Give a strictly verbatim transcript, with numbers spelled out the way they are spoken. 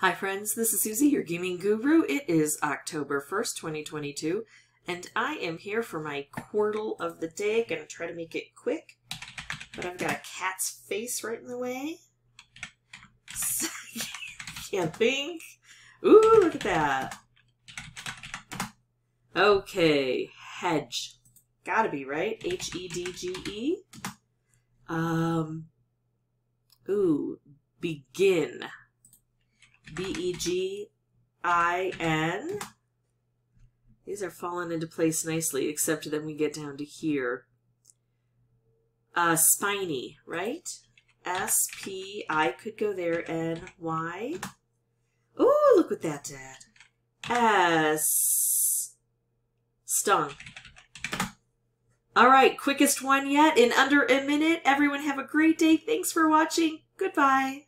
Hi friends, this is Susie, your Gaming Guru. It is October first, twenty twenty-two, and I am here for my Quirtle of the day. Gonna try to make it quick, but I've got a cat's face right in the way. So, can't think. Ooh, look at that. Okay, hedge. Gotta be, right? H E D G E. Um, ooh, begin. B E G I N. These are falling into place nicely, except then we get down to here. Uh, spiny, right? S P, I could go there, N Y. Ooh, look what that did. S, stung. All right, quickest one yet in under a minute. Everyone have a great day. Thanks for watching. Goodbye.